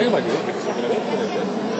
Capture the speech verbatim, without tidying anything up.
Hay un mayor que se atreve a